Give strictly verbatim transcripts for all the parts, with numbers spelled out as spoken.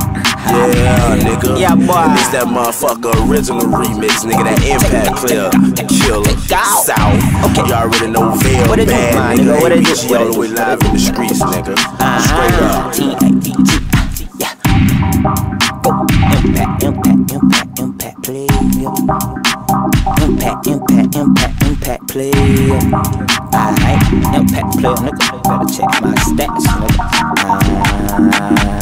Yeah, nigga. Yeah, boy. It's that motherfucker original remix, nigga. That impact player, killer, south. Okay. Y'all already know Vel Bad, nigga. What it do? All the way live in the streets, nigga. Straight up. Yeah. Impact, impact, impact, impact player. Impact, impact, impact, impact player. Alright, impact player, nigga. Better check my stats, nigga.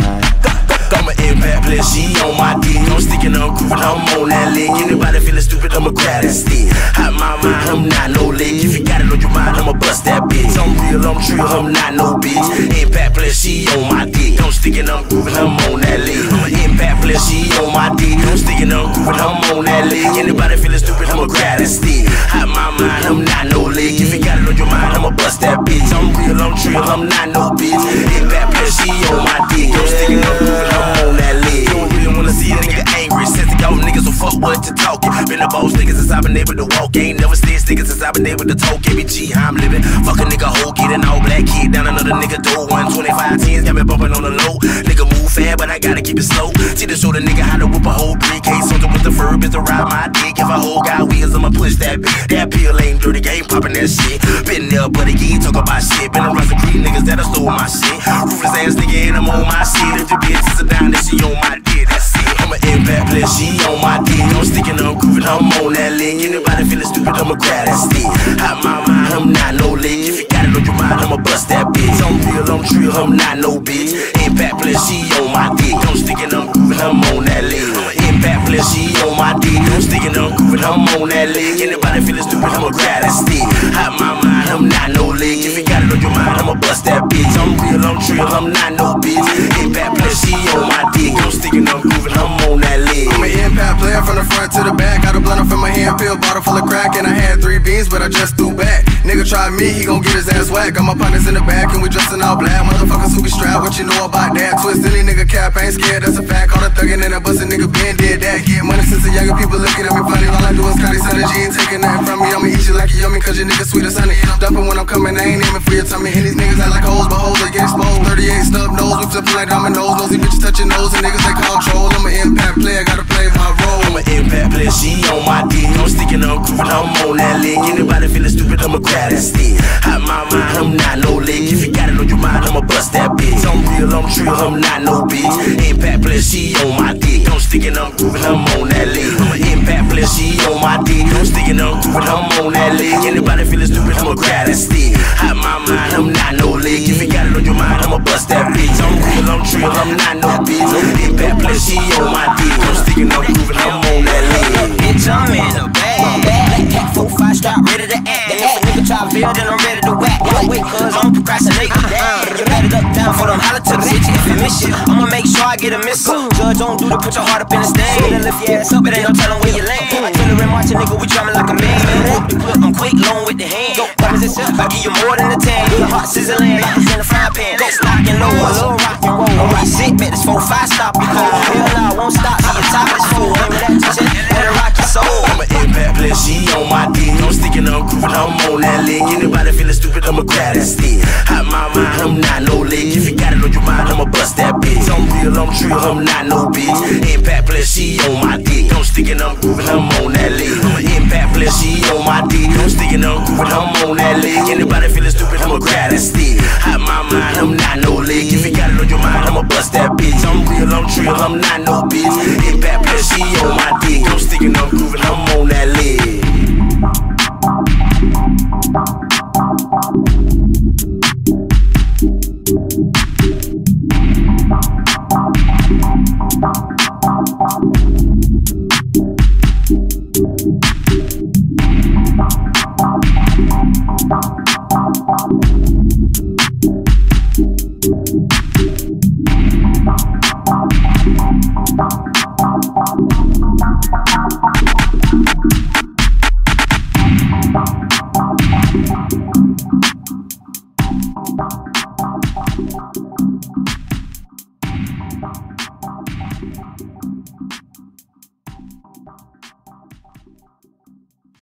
She on my dick, I'm sticking up, grooving, I'm on that lick. Anybody feeling stupid, I'ma grab that stick. Hot my mind, I'm not no lick. If you got it on your mind, I'ma bust that bitch. I'm real, I'm true, I'm not no bitch. Impact player, she on my dick. I'm sticking up, grooving, I'm on that lick. I'm an impact player, she on my dick. I'm sticking up, grooving, I'm on that lick. Anybody feeling stupid, I'ma grab that stick. Hot my mind, I'm not no lick. If you got it on your mind, I'ma bust that bitch. I'm real, I'm true, I'm not no bitch. Impact player, she on my dick. I'm sticking up, grooving, I'm on that lick. See a nigga angry, since y'all niggas so fuck what you talking. Been the boss niggas since I've been able to walk. Ain't never stitched niggas since I've been able to talk. K B G, I'm living. Fuck a nigga hoe, get an all black kid down another nigga door. one twenty-five tens got me bumping on the low. Nigga move fast, but I gotta keep it slow. See to show the nigga how to whip a whole briefcase. Something with the verb is to ride my dick. If I hold got wheels, I'ma push that bitch. That pill ain't dirty, I ain't popping that shit. Been there, but again, talk about shit. Been around some green niggas that I stole my shit. Ruthless ass nigga, and I'm on my shit. If the bitches are down, then she on my dick. That's it. I'm an impact player, she on my dick. I'm sticking up, grooving, I'm on that lick. Anybody feeling stupid, I'ma grab that stick. Hot my mind, I'm not no lick. If you got it on your mind, I'ma bust that bitch. I'm real, I'm true, I'm not no bitch. Impact player, she on my dick. I'm sticking up, grooving, I'm on that lick. I'm an impact player, she on my dick. I'm sticking up, grooving, I'm on that lick. Anybody feeling stupid, I'ma grab that stick. Hot my mind, I'm not no lick. If you got it on your mind, I'ma bust that bitch. I'm real, I'm true, I'm not no bitch. Impact player, she on my dick. I'm sticking up, grooving, I'm on that lid. I'm an impact player from the front to the back. Got a blunt up in my hand, pill bottle full of crack. And I had three beans, but I just threw back. Nigga try me, he gon' get his ass whack. Got my partners in the back and we dressin' all black. Motherfuckers who be strapped, what you know about that? Twist any nigga cap, ain't scared, that's a fact. All the thuggin' and a bustin' nigga been did that. Get money since the younger people looking at me funny. All I do is call these hundred G, ain't taking nothing from me. I'ma eat you like a yummy, cause your nigga sweet as honey. I'm dumpin' when I'm comin', I ain't aiming for your tummy. And these niggas act like hoes, but hoes they get exposed. thirty-eight snub nose, we flippin' like dominoes. Nosy bitches touchin' nose, and niggas they call troll. I'm an impact player, gotta play my role. I'm an impact player, she on my dick. I'm sticking up, grooving, I'm on that lick. Anybody feeling stupid, I'ma grab that stick. Hot my mind, I'm not no lick. If you got it on your mind, I'ma bust that bitch. I'm real, I'm true, I'm not no bitch. Impact player, she on my dick. I'm sticking up, grooving, I'm on that lick. I'm an impact player, she on my dick. I'm sticking up, grooving, I'm on that lick. Anybody feeling stupid, I'ma grab that stick. Hot my mind, I'm not no lick. If you got it on your mind, I'ma bust that bitch. I'm real, I'm true, I'm not no bitch. Impact player, she on my dick. I'm sticking up, grooving, I'm on that lick. Bitch, I'm in the bag. Black four, five, stop, ready to act. If a nigga try to build, then I'm ready to whack. Don't wait, cause I'm procrastinating. You let it up down for them holler to the city. If you miss shit, I'ma make sure I get a missile. Judge, don't do to put your heart up in the stain. And lift your ass up, it ain't no telling where you land. Artillery marching, nigga, we drumming like a man. I'm quick, long with the hand. Go promise yourself, I give you more than a ten. Your heart sizzling, like it's in a frying pan. Go stock and low, a little rock and roll. Alright, sit, man, this four, five, stop. Hell no, I won't stop, so the top is full. Remember that, just better rock your soul. I'm an impact player, she on my dick. I'm sticking up, grooving, I'm on that lick. Anybody feeling stupid, I'ma grab that stick. Hot my mind, I'm not no lick. If you got it on your mind, I'ma bust that bitch. I'm real, I'm true, I'm not no bitch. Impact player, she on my dick. I'm sticking up, grooving, I'm on that lick. I'm an impact player, she on my dick. I'm sticking up, grooving, I'm on that lick. Anybody feeling stupid, I'ma grab that stick. Hot my mind, I'm not no lick. If you got it on your mind, I'ma bust that bitch. I'm real, I'm true, I'm not no bitch. Impact player, she on my dick. I'm sticking up, grooving, I'm on that lick. Thank you.